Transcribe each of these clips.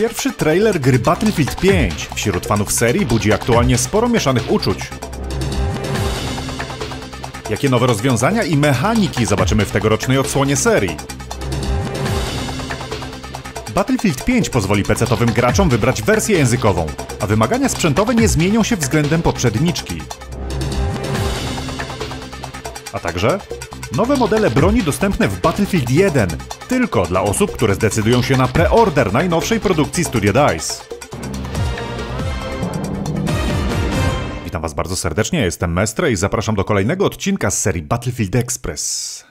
Pierwszy trailer gry Battlefield 5 wśród fanów serii budzi aktualnie sporo mieszanych uczuć. Jakie nowe rozwiązania i mechaniki zobaczymy w tegorocznej odsłonie serii? Battlefield 5 pozwoli PC-towym graczom wybrać wersję językową, a wymagania sprzętowe nie zmienią się względem poprzedniczki. A także nowe modele broni dostępne w Battlefield 1, tylko dla osób, które zdecydują się na preorder najnowszej produkcji Studio DICE. Witam Was bardzo serdecznie, jestem Mestre i zapraszam do kolejnego odcinka z serii Battlefield Express.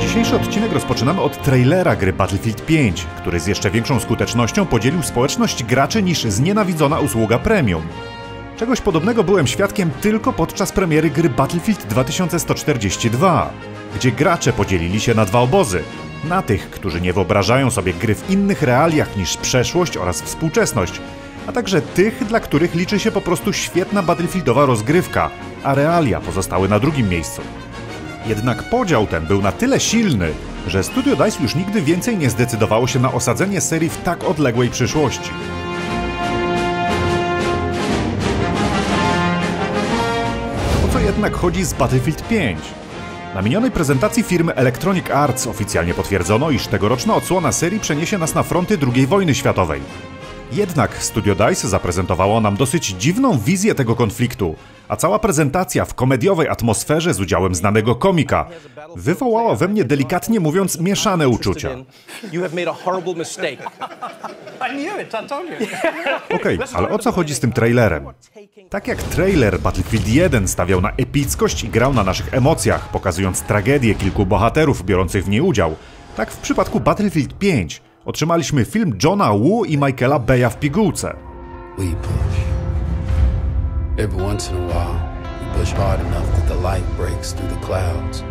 Dzisiejszy odcinek rozpoczynamy od trailera gry Battlefield 5, który z jeszcze większą skutecznością podzielił społeczność graczy niż znienawidzona usługa premium. Czegoś podobnego byłem świadkiem tylko podczas premiery gry Battlefield 2142, gdzie gracze podzielili się na dwa obozy. Na tych, którzy nie wyobrażają sobie gry w innych realiach niż przeszłość oraz współczesność, a także tych, dla których liczy się po prostu świetna battlefieldowa rozgrywka, a realia pozostały na drugim miejscu. Jednak podział ten był na tyle silny, że Studio DICE już nigdy więcej nie zdecydowało się na osadzenie serii w tak odległej przyszłości. O co jednak chodzi z Battlefield 5? Na minionej prezentacji firmy Electronic Arts oficjalnie potwierdzono, iż tegoroczna odsłona serii przeniesie nas na fronty II wojny światowej. Jednak Studio DICE zaprezentowało nam dosyć dziwną wizję tego konfliktu, a cała prezentacja w komediowej atmosferze z udziałem znanego komika wywołała we mnie, delikatnie mówiąc, mieszane uczucia. Okej, ale o co chodzi z tym trailerem? Tak jak trailer Battlefield 1 stawiał na epickość i grał na naszych emocjach, pokazując tragedię kilku bohaterów biorących w niej udział, tak w przypadku Battlefield 5 otrzymaliśmy film Johna Woo i Michaela Baya w pigułce. Every once in a while, we push hard enough that the light breaks through the clouds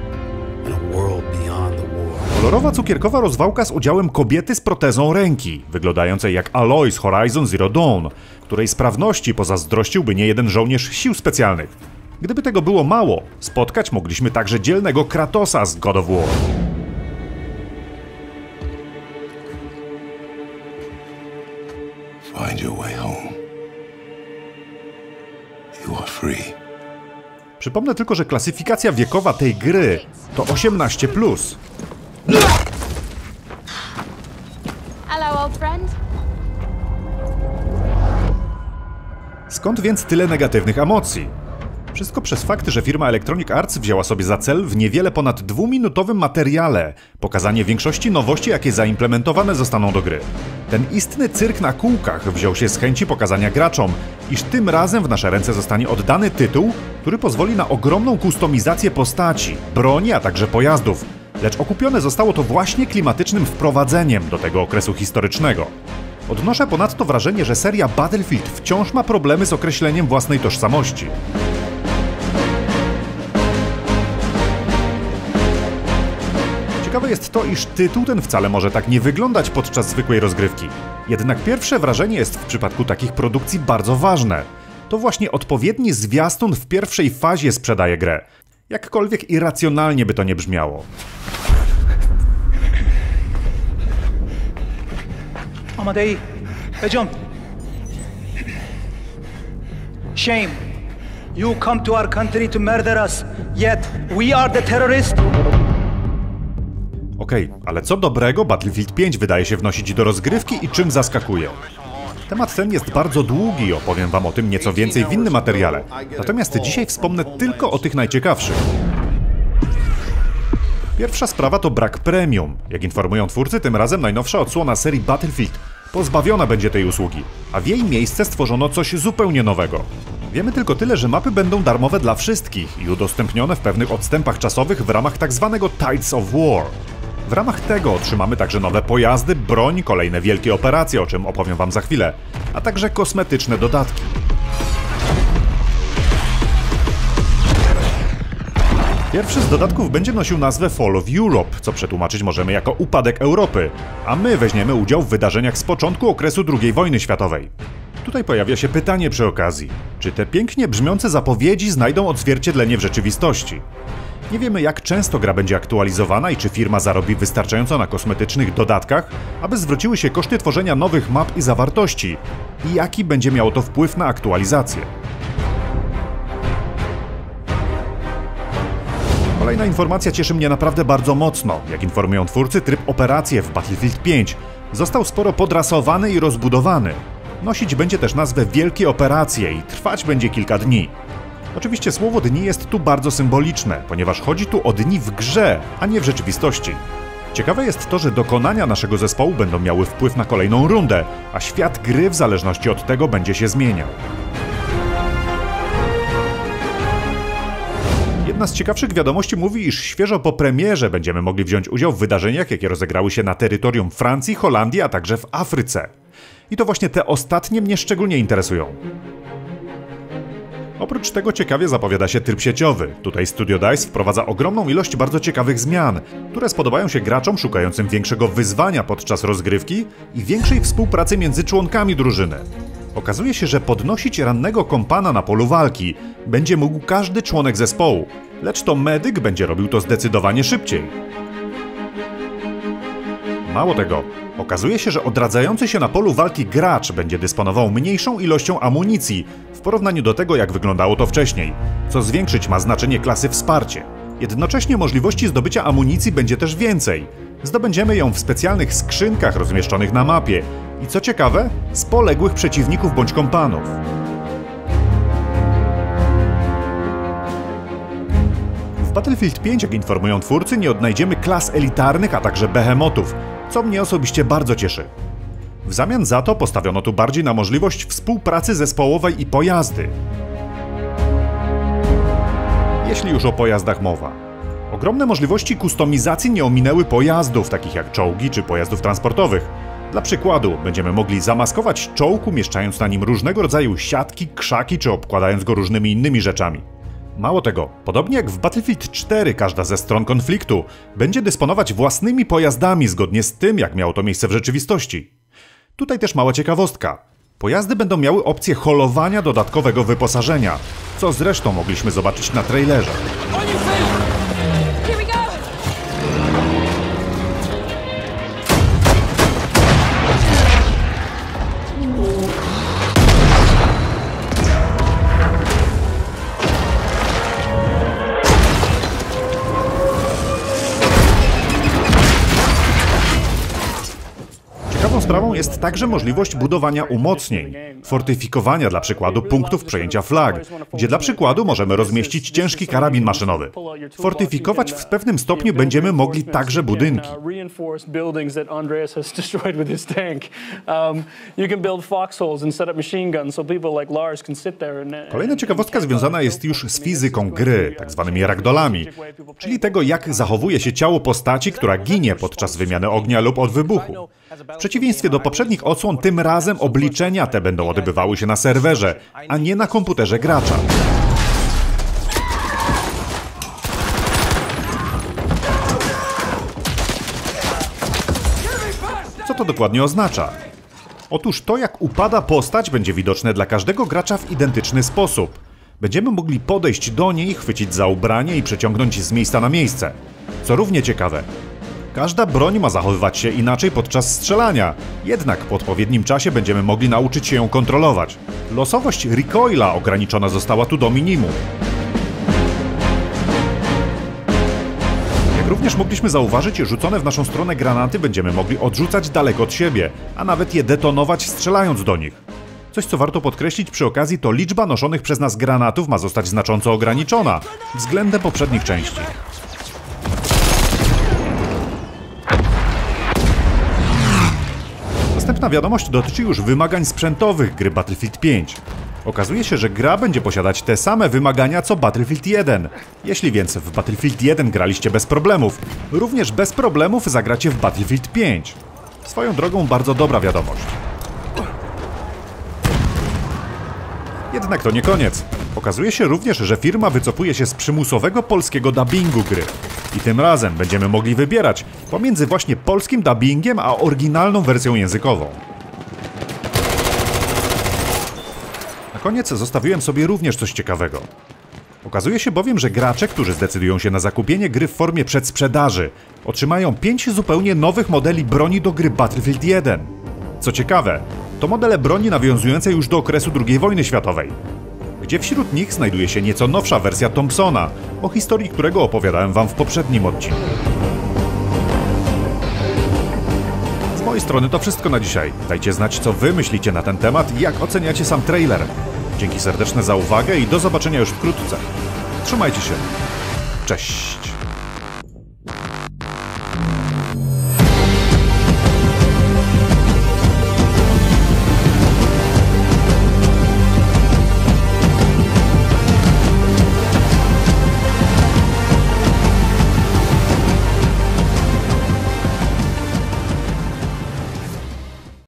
and a world beyond the war. Kolorowa cukierkowa rozwałka z udziałem kobiety z protezą ręki, wyglądającej jak Aloy z Horizon Zero Dawn, której sprawności pozazdrościłby niejeden żołnierz sił specjalnych. Gdyby tego było mało, spotkać mogliśmy także dzielnego Kratosa z God of War. Find your way home. Przypomnę tylko, że klasyfikacja wiekowa tej gry to 18+. Skąd więc tyle negatywnych emocji? Wszystko przez fakt, że firma Electronic Arts wzięła sobie za cel w niewiele ponad dwuminutowym materiale pokazanie większości nowości, jakie zaimplementowane zostaną do gry. Ten istny cyrk na kółkach wziął się z chęci pokazania graczom, iż tym razem w nasze ręce zostanie oddany tytuł, który pozwoli na ogromną kustomizację postaci, broni, a także pojazdów, lecz okupione zostało to właśnie klimatycznym wprowadzeniem do tego okresu historycznego. Odnoszę ponadto wrażenie, że seria Battlefield wciąż ma problemy z określeniem własnej tożsamości. Ciekawe jest to, iż tytuł ten wcale może tak nie wyglądać podczas zwykłej rozgrywki. Jednak pierwsze wrażenie jest w przypadku takich produkcji bardzo ważne. To właśnie odpowiedni zwiastun w pierwszej fazie sprzedaje grę. Jakkolwiek irracjonalnie by to nie brzmiało. Amadei, John. Shame. You come to our country to murder us, yet we are the terrorists. Okej, ale co dobrego Battlefield 5 wydaje się wnosić do rozgrywki i czym zaskakuje? Temat ten jest bardzo długi, opowiem Wam o tym nieco więcej w innym materiale. Natomiast dzisiaj wspomnę tylko o tych najciekawszych. Pierwsza sprawa to brak premium. Jak informują twórcy, tym razem najnowsza odsłona serii Battlefield pozbawiona będzie tej usługi, a w jej miejsce stworzono coś zupełnie nowego. Wiemy tylko tyle, że mapy będą darmowe dla wszystkich i udostępnione w pewnych odstępach czasowych w ramach tzw. Tides of War. W ramach tego otrzymamy także nowe pojazdy, broń, kolejne wielkie operacje, o czym opowiem Wam za chwilę, a także kosmetyczne dodatki. Pierwszy z dodatków będzie nosił nazwę Fall of Europe, co przetłumaczyć możemy jako upadek Europy, a my weźmiemy udział w wydarzeniach z początku okresu II wojny światowej. Tutaj pojawia się pytanie przy okazji, czy te pięknie brzmiące zapowiedzi znajdą odzwierciedlenie w rzeczywistości? Nie wiemy, jak często gra będzie aktualizowana i czy firma zarobi wystarczająco na kosmetycznych dodatkach, aby zwróciły się koszty tworzenia nowych map i zawartości i jaki będzie miało to wpływ na aktualizację. Kolejna informacja cieszy mnie naprawdę bardzo mocno. Jak informują twórcy, tryb operacje w Battlefield 5 został sporo podrasowany i rozbudowany. Nosić będzie też nazwę Wielkie Operacje i trwać będzie kilka dni. Oczywiście słowo dni jest tu bardzo symboliczne, ponieważ chodzi tu o dni w grze, a nie w rzeczywistości. Ciekawe jest to, że dokonania naszego zespołu będą miały wpływ na kolejną rundę, a świat gry w zależności od tego będzie się zmieniał. Jedna z ciekawszych wiadomości mówi, iż świeżo po premierze będziemy mogli wziąć udział w wydarzeniach, jakie rozegrały się na terytorium Francji, Holandii, a także w Afryce. I to właśnie te ostatnie mnie szczególnie interesują. Oprócz tego ciekawie zapowiada się tryb sieciowy. Tutaj Studio DICE wprowadza ogromną ilość bardzo ciekawych zmian, które spodobają się graczom szukającym większego wyzwania podczas rozgrywki i większej współpracy między członkami drużyny. Okazuje się, że podnosić rannego kompana na polu walki będzie mógł każdy członek zespołu, lecz to medyk będzie robił to zdecydowanie szybciej. Mało tego, okazuje się, że odradzający się na polu walki gracz będzie dysponował mniejszą ilością amunicji w porównaniu do tego, jak wyglądało to wcześniej, co zwiększyć ma znaczenie klasy wsparcie. Jednocześnie możliwości zdobycia amunicji będzie też więcej. Zdobędziemy ją w specjalnych skrzynkach rozmieszczonych na mapie i co ciekawe, z poległych przeciwników bądź kompanów. W Battlefield 5, jak informują twórcy, nie odnajdziemy klas elitarnych, a także behemotów, co mnie osobiście bardzo cieszy. W zamian za to postawiono tu bardziej na możliwość współpracy zespołowej i pojazdy. Jeśli już o pojazdach mowa. Ogromne możliwości kustomizacji nie ominęły pojazdów, takich jak czołgi czy pojazdów transportowych. Dla przykładu, będziemy mogli zamaskować czołg, umieszczając na nim różnego rodzaju siatki, krzaki czy obkładając go różnymi innymi rzeczami. Mało tego, podobnie jak w Battlefield 4, każda ze stron konfliktu będzie dysponować własnymi pojazdami zgodnie z tym, jak miało to miejsce w rzeczywistości. Tutaj też mała ciekawostka. Pojazdy będą miały opcję holowania dodatkowego wyposażenia, co zresztą mogliśmy zobaczyć na trailerze. Sprawą jest także możliwość budowania umocnień, fortyfikowania dla przykładu punktów przejęcia flag, gdzie dla przykładu możemy rozmieścić ciężki karabin maszynowy. Fortyfikować w pewnym stopniu będziemy mogli także budynki. Kolejna ciekawostka związana jest już z fizyką gry, tak zwanymi ragdollami, czyli tego, jak zachowuje się ciało postaci, która ginie podczas wymiany ognia lub od wybuchu. W przeciwieństwie do poprzednich odsłon, tym razem obliczenia te będą odbywały się na serwerze, a nie na komputerze gracza. Co to dokładnie oznacza? Otóż to, jak upada postać, będzie widoczne dla każdego gracza w identyczny sposób. Będziemy mogli podejść do niej, chwycić za ubranie i przeciągnąć z miejsca na miejsce. Co równie ciekawe, każda broń ma zachowywać się inaczej podczas strzelania, jednak po odpowiednim czasie będziemy mogli nauczyć się ją kontrolować. Losowość recoila ograniczona została tu do minimum. Jak również mogliśmy zauważyć, rzucone w naszą stronę granaty będziemy mogli odrzucać daleko od siebie, a nawet je detonować strzelając do nich. Coś, co warto podkreślić przy okazji, to liczba noszonych przez nas granatów ma zostać znacząco ograniczona względem poprzednich części. Następna wiadomość dotyczy już wymagań sprzętowych gry Battlefield 5. Okazuje się, że gra będzie posiadać te same wymagania co Battlefield 1. Jeśli więc w Battlefield 1 graliście bez problemów, również bez problemów zagracie w Battlefield 5. Swoją drogą bardzo dobra wiadomość. Jednak to nie koniec. Okazuje się również, że firma wycofuje się z przymusowego polskiego dubbingu gry. I tym razem będziemy mogli wybierać pomiędzy właśnie polskim dubbingiem a oryginalną wersją językową. Na koniec zostawiłem sobie również coś ciekawego. Okazuje się bowiem, że gracze, którzy zdecydują się na zakupienie gry w formie przedsprzedaży, otrzymają 5 zupełnie nowych modeli broni do gry Battlefield 1. Co ciekawe, to modele broni nawiązujące już do okresu II wojny światowej, gdzie wśród nich znajduje się nieco nowsza wersja Thompsona, o historii którego opowiadałem wam w poprzednim odcinku. Z mojej strony to wszystko na dzisiaj. Dajcie znać, co wy myślicie na ten temat i jak oceniacie sam trailer. Dzięki serdeczne za uwagę i do zobaczenia już wkrótce. Trzymajcie się. Cześć!